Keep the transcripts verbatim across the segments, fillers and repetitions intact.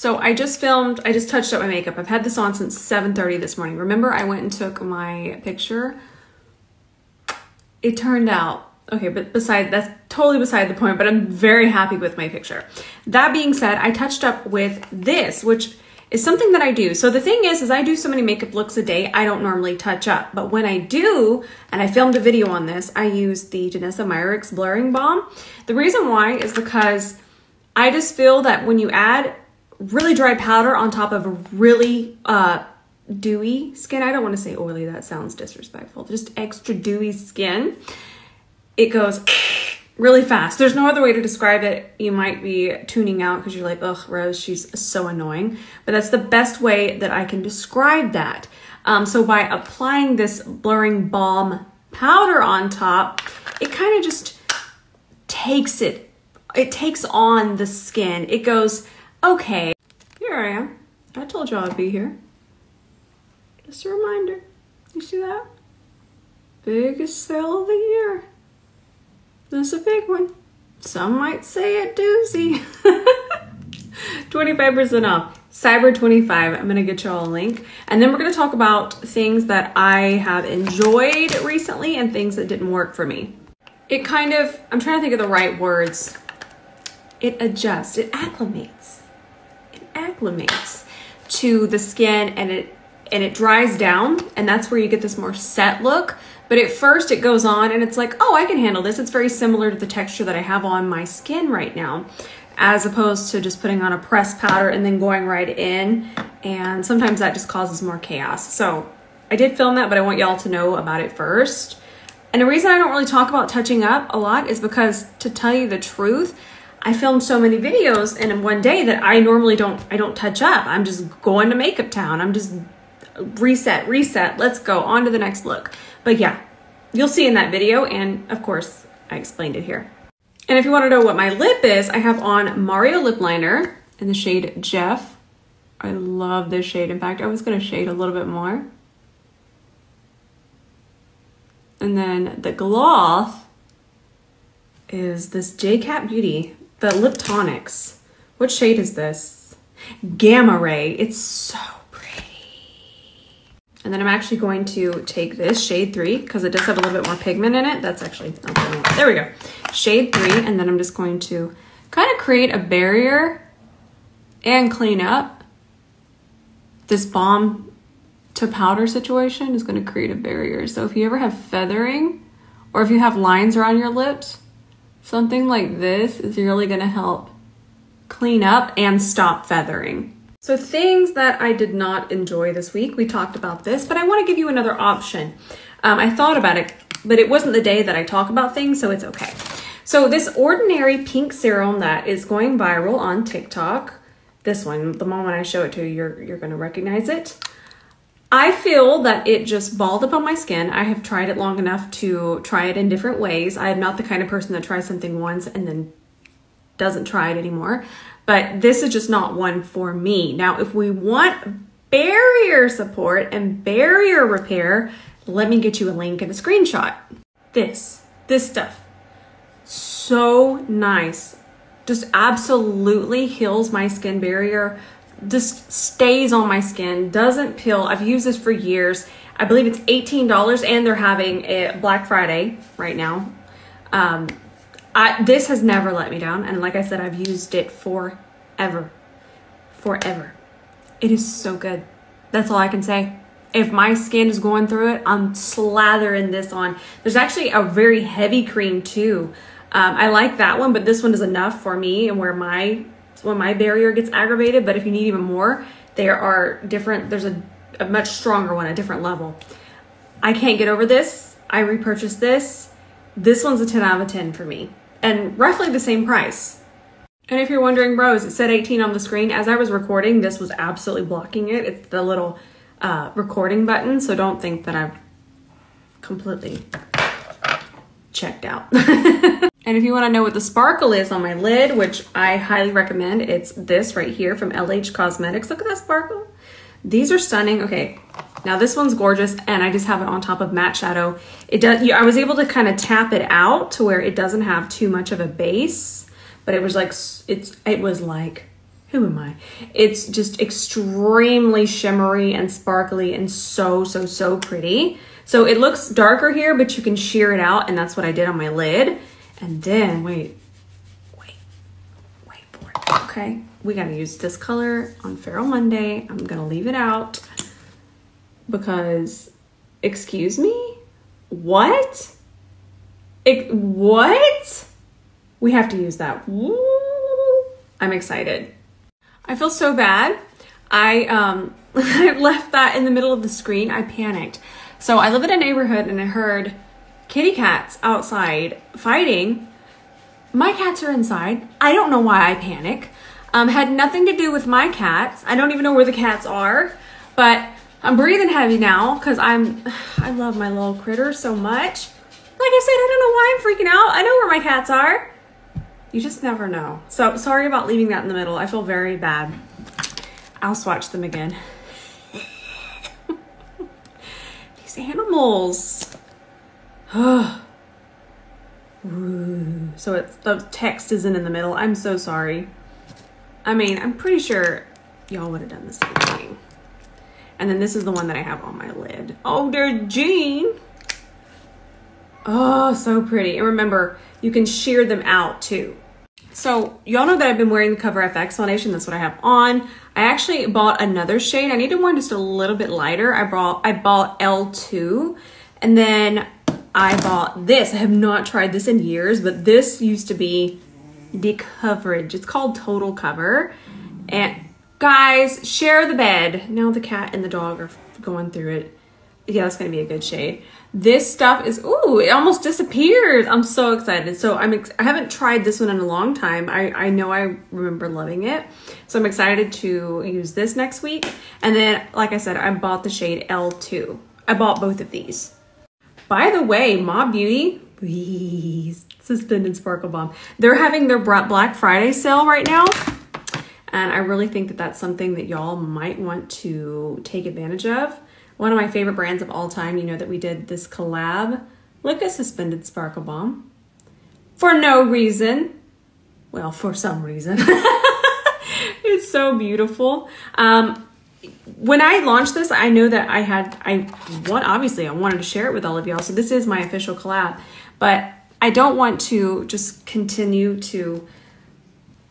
So I just filmed, I just touched up my makeup. I've had this on since seven thirty this morning. Remember, I went and took my picture. It turned out, okay, but beside, that's totally beside the point, but I'm very happy with my picture. That being said, I touched up with this, which is something that I do. So the thing is, is I do so many makeup looks a day, I don't normally touch up. But when I do, and I filmed a video on this, I use the Janessa Myricks Blurring Balm. The reason why is because I just feel that when you add really dry powder on top of a really uh, dewy skin, I don't want to say oily, that sounds disrespectful, just extra dewy skin, it goes really fast. There's no other way to describe it. You might be tuning out because you're like, ugh, Rose, she's so annoying. But that's the best way that I can describe that. Um, so by applying this blurring balm powder on top, it kind of just takes it. It takes on the skin. It goes, okay, here I am. I told y'all I'd be here. Just a reminder. You see that? Biggest sale of the year. That's a big one. Some might say a doozy. twenty-five percent off. Cyber twenty-five. I'm going to get y'all a link. And then we're going to talk about things that I have enjoyed recently and things that didn't work for me. It kind of, I'm trying to think of the right words. It adjusts. It acclimates. It acclimates to the skin, and it and it dries down. And that's where you get this more set look. But at first it goes on and it's like, oh, I can handle this. It's very similar to the texture that I have on my skin right now, as opposed to just putting on a pressed powder and then going right in. And sometimes that just causes more chaos. So I did film that, but I want y'all to know about it first. And the reason I don't really talk about touching up a lot is because, to tell you the truth, I filmed so many videos in one day that I normally don't, I don't touch up. I'm just going to makeup town. I'm just reset, reset. Let's go on to the next look. But yeah, you'll see in that video, and of course, I explained it here. And if you want to know what my lip is, I have on Mario Lip Liner in the shade Jeff. I love this shade. In fact, I was going to shade a little bit more. And then the gloss is this J-Cat Beauty, the Lip Tonics. What shade is this? Gamma Ray. It's so pretty. And then I'm actually going to take this shade three because it does have a little bit more pigment in it. That's actually, okay, there we go. Shade three, and then I'm just going to kind of create a barrier and clean up. This balm to powder situation is going to create a barrier. So if you ever have feathering or if you have lines around your lips, something like this is really going to help clean up and stop feathering. So things that I did not enjoy this week, we talked about this, but I want to give you another option. Um, I thought about it, but it wasn't the day that I talk about things, so it's okay. So this ordinary pink serum that is going viral on TikTok, this one, the moment I show it to you, you're, you're going to recognize it. I feel that it just balled up on my skin. I have tried it long enough to try it in different ways. I am not the kind of person that tries something once and then doesn't try it anymore. But this is just not one for me. Now, if we want barrier support and barrier repair, let me get you a link and a screenshot. This, this stuff, so nice. Just absolutely heals my skin barrier. Just stays on my skin, doesn't peel. I've used this for years. I believe it's eighteen dollars, and they're having a Black Friday right now. Um, I, this has never let me down, and like I said, I've used it forever, forever. It is so good. That's all I can say. If my skin is going through it, I'm slathering this on. There's actually a very heavy cream too. Um, I like that one, but this one is enough for me and where my when my barrier gets aggravated. But if you need even more, there are different, there's a, a much stronger one, a different level. I can't get over this. I repurchased this. This one's a ten out of ten for me, and roughly the same price. And if you're wondering, Rose, it said eighteen on the screen. As I was recording, this was absolutely blocking it. It's the little uh, recording button. So don't think that I've completely checked out. And if you want to know what the sparkle is on my lid, which I highly recommend, it's this right here from L H Cosmetics. Look at that sparkle. These are stunning. Okay, now this one's gorgeous, and I just have it on top of matte shadow. It does. I was able to kind of tap it out to where it doesn't have too much of a base, but it was like, it's, it was like Who am I? It's just extremely shimmery and sparkly and so, so, so pretty. So it looks darker here, but you can sheer it out, and that's what I did on my lid. And then, wait, wait, wait for it. Okay, we gotta use this color on Feral Monday. I'm gonna leave it out because, excuse me? What? It, what? We have to use that. Woo! I'm excited. I feel so bad. I, um, I left that in the middle of the screen. I panicked. So I live in a neighborhood and I heard kitty cats outside fighting. My cats are inside. I don't know why I panic. Um, had nothing to do with my cats. I don't even know where the cats are, but I'm breathing heavy now because I'm, I love my little critter so much. Like I said, I don't know why I'm freaking out. I know where my cats are. You just never know. So sorry about leaving that in the middle. I feel very bad. I'll swatch them again. These animals. So it's, the text isn't in the middle. I'm so sorry. I mean, I'm pretty sure y'all would have done the same thing. And then this is the one that I have on my lid. Oh, dear Jean. Oh, so pretty. And remember, you can shear them out too. So y'all know that I've been wearing the Cover F X foundation. That's what I have on. I actually bought another shade. I needed one just a little bit lighter. I brought, I bought L two, and then I bought this. I have not tried this in years, but this used to be the coverage. It's called Total Cover. And guys, share the bed. Now the cat and the dog are going through it. Yeah, that's gonna be a good shade. This stuff is, ooh, it almost disappears. I'm so excited. So I'm ex I haven't tried this one in a long time. I, I know I remember loving it. So I'm excited to use this next week. And then, like I said, I bought the shade L two. I bought both of these. By the way, Mob Beauty, please, Suspended Sparkle Bomb. They're having their Black Friday sale right now. And I really think that that's something that y'all might want to take advantage of. One of my favorite brands of all time. You know that we did this collab. Look at Suspended Sparkle Bomb. For no reason. Well, for some reason. It's so beautiful. Um, when I launched this, I know that I had, I want, obviously I wanted to share it with all of y'all. So this is my official collab, but I don't want to just continue to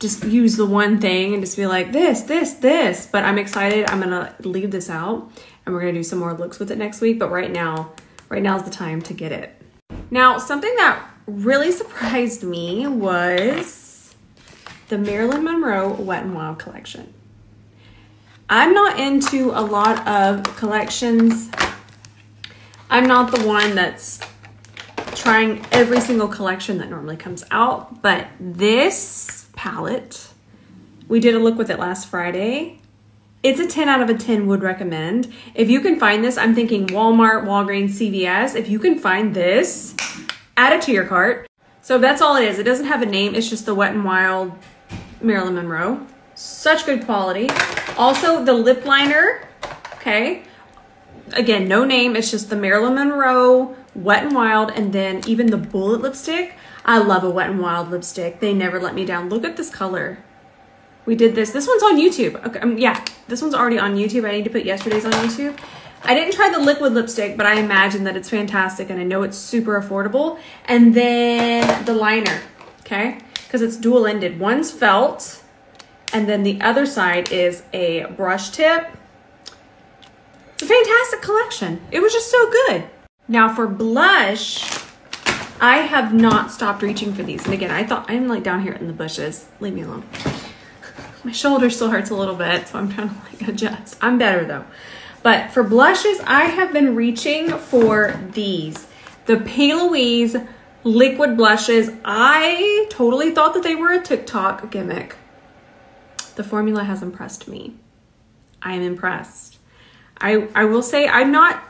just use the one thing and just be like this, this, this, but I'm excited. I'm gonna leave this out. And we're gonna do some more looks with it next week, but right now, right now is the time to get it. Now, something that really surprised me was the Marilyn Monroe Wet n' Wild collection. I'm not into a lot of collections. I'm not the one that's trying every single collection that normally comes out, but this palette, we did a look with it last Friday. It's a ten out of a ten would recommend. If you can find this, I'm thinking Walmart, Walgreens, C V S. If you can find this, add it to your cart. So that's all it is. It doesn't have a name. It's just the Wet n' Wild Marilyn Monroe. Such good quality. Also the lip liner, okay? Again, no name. It's just the Marilyn Monroe Wet n' Wild, and then even the bullet lipstick. I love a Wet n' Wild lipstick. They never let me down. Look at this color. We did this. This one's on YouTube. Okay, um, yeah, this one's already on YouTube. I need to put yesterday's on YouTube. I didn't try the liquid lipstick, but I imagine that it's fantastic, and I know it's super affordable. And then the liner, okay? Because it's dual-ended. One's felt, and then the other side is a brush tip. It's a fantastic collection. It was just so good. Now for blush, I have not stopped reaching for these. And again, I thought, I'm like down here in the bushes. Leave me alone. My shoulder still hurts a little bit, so I'm trying to like adjust. I'm better though. But for blushes, I have been reaching for these. The Paloise liquid blushes. I totally thought that they were a TikTok gimmick. The formula has impressed me. I am impressed. I, I will say I'm not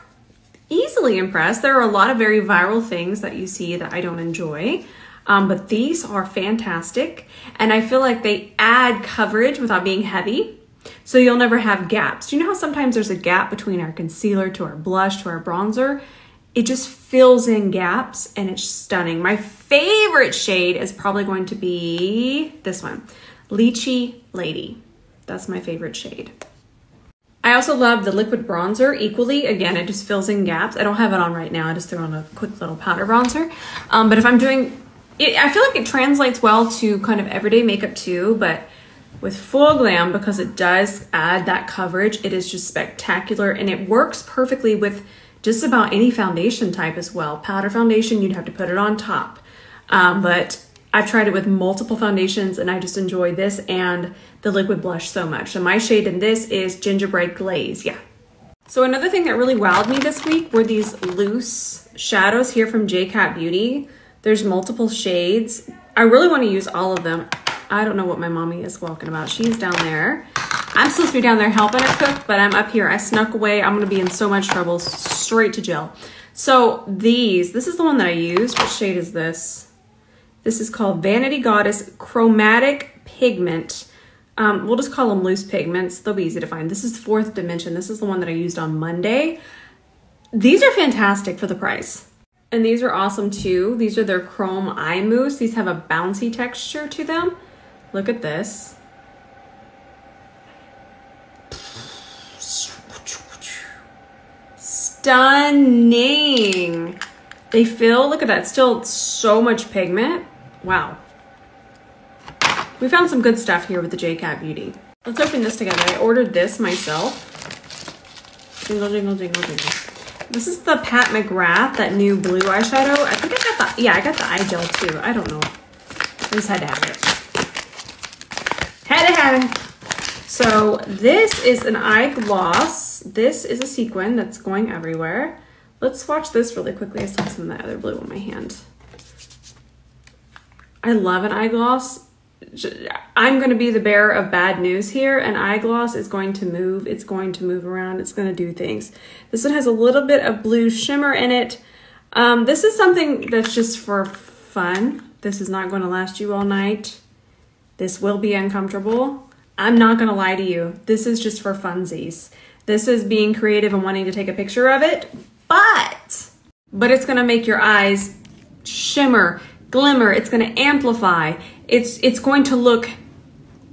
easily impressed. There are a lot of very viral things that you see that I don't enjoy. Um, but these are fantastic, and I feel like they add coverage without being heavy, so you'll never have gaps. Do you know how sometimes there's a gap between our concealer to our blush to our bronzer? It just fills in gaps, and it's stunning. My favorite shade is probably going to be this one, Lychee Lady. That's my favorite shade. I also love the liquid bronzer equally. Again, it just fills in gaps. I don't have it on right now. I just threw on a quick little powder bronzer. Um, but if I'm doing, it, I feel like it translates well to kind of everyday makeup too, but with Full Glam, because it does add that coverage, it is just spectacular, and it works perfectly with just about any foundation type as well. Powder foundation, you'd have to put it on top. Um, but I've tried it with multiple foundations, and I just enjoy this and the liquid blush so much. So my shade in this is Gingerbread Glaze, yeah. So another thing that really wowed me this week were these loose shadows here from J-Cat Beauty. There's multiple shades. I really want to use all of them. I don't know what my mommy is walking about. She's down there. I'm supposed to be down there helping her cook, but I'm up here. I snuck away. I'm going to be in so much trouble. Straight to jail. So these, this is the one that I used. What shade is this? This is called Vanity Goddess Chromatic Pigment. Um, we'll just call them loose pigments. They'll be easy to find. This is Fourth Dimension. This is the one that I used on Monday. These are fantastic for the price. And these are awesome too. These are their Chrome Eye Mousse. These have a bouncy texture to them. Look at this. Stunning. They feel, look at that, still so much pigment. Wow. We found some good stuff here with the J-Cat Beauty. Let's open this together. I ordered this myself. Jingle, jingle, jingle, jingle. This is the Pat McGrath, that new blue eyeshadow. I think I got the, yeah, I got the eye gel too. I don't know. I just had to have it. Had it, had it. So this is an eye gloss. This is a sequin that's going everywhere. Let's swatch this really quickly. I saw some of that other blue on my hand. I love an eye gloss. I'm going to be the bearer of bad news here. An eye gloss is going to move. It's going to move around. It's going to do things. This one has a little bit of blue shimmer in it. Um, this is something that's just for fun. This is not going to last you all night. This will be uncomfortable. I'm not gonna lie to you. This is just for funsies. This is being creative and wanting to take a picture of it, but, but it's gonna make your eyes shimmer, glimmer, it's gonna amplify. It's, it's going to look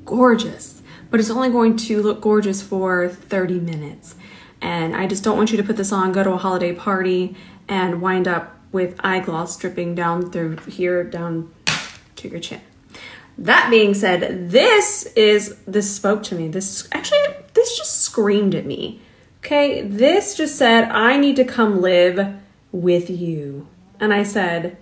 gorgeous, but it's only going to look gorgeous for thirty minutes. And I just don't want you to put this on, go to a holiday party, and wind up with eye gloss dripping down through here, down to your chin. That being said, this is, this spoke to me. This, actually, this just screamed at me, okay? This just said, I need to come live with you. And I said,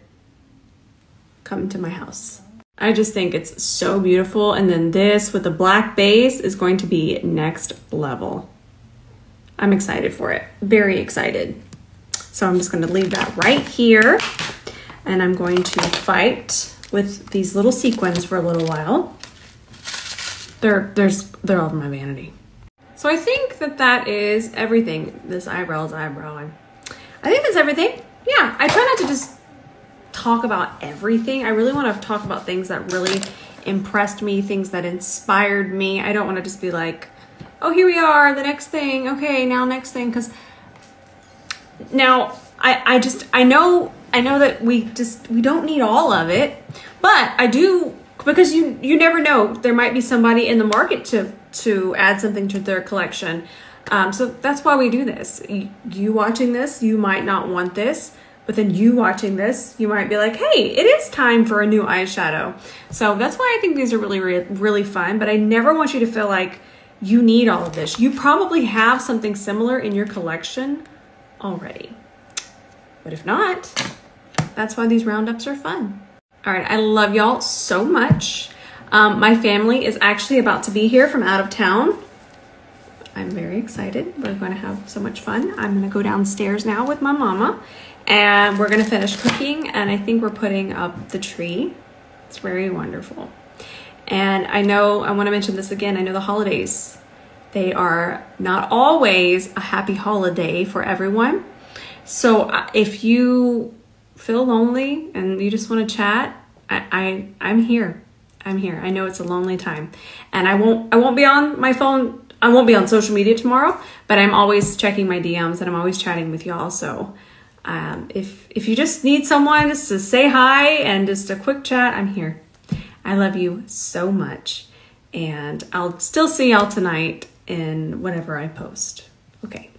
come to my house. I just think it's so beautiful. And then this with the black base is going to be next level. I'm excited for it, very excited. So I'm just gonna leave that right here, and I'm going to fight with these little sequins for a little while. They're, there's, they're all over my vanity. So I think that that is everything. This eyebrow is eyebrowing. I think that's everything. Yeah, I try not to just talk about everything. I really want to talk about things that really impressed me, things that inspired me. I don't want to just be like, oh, here we are, the next thing. Okay, now next thing. Because now I, I just, I know I know that we just, we don't need all of it, but I do, because you you never know, there might be somebody in the market to, to add something to their collection. Um, so that's why we do this. You, you watching this, you might not want this, but then you watching this, you might be like, hey, it is time for a new eyeshadow. So that's why I think these are really, really fun, but I never want you to feel like you need all of this. You probably have something similar in your collection already, but if not, that's why these roundups are fun. All right, I love y'all so much. Um, my family is actually about to be here from out of town. I'm very excited. We're gonna have so much fun. I'm gonna go downstairs now with my mama, and we're gonna finish cooking, and I think we're putting up the tree. It's very wonderful. And I know, I wanna mention this again, I know the holidays, they are not always a happy holiday for everyone. So if you feel lonely and you just want to chat, I, I I'm here. I'm here. I know it's a lonely time, and I won't I won't be on my phone. I won't be on social media tomorrow, but I'm always checking my D Ms, and I'm always chatting with y'all. So um, if if you just need someone just to say hi and just a quick chat, I'm here. I love you so much, and I'll still see y'all tonight and whenever I post. Okay.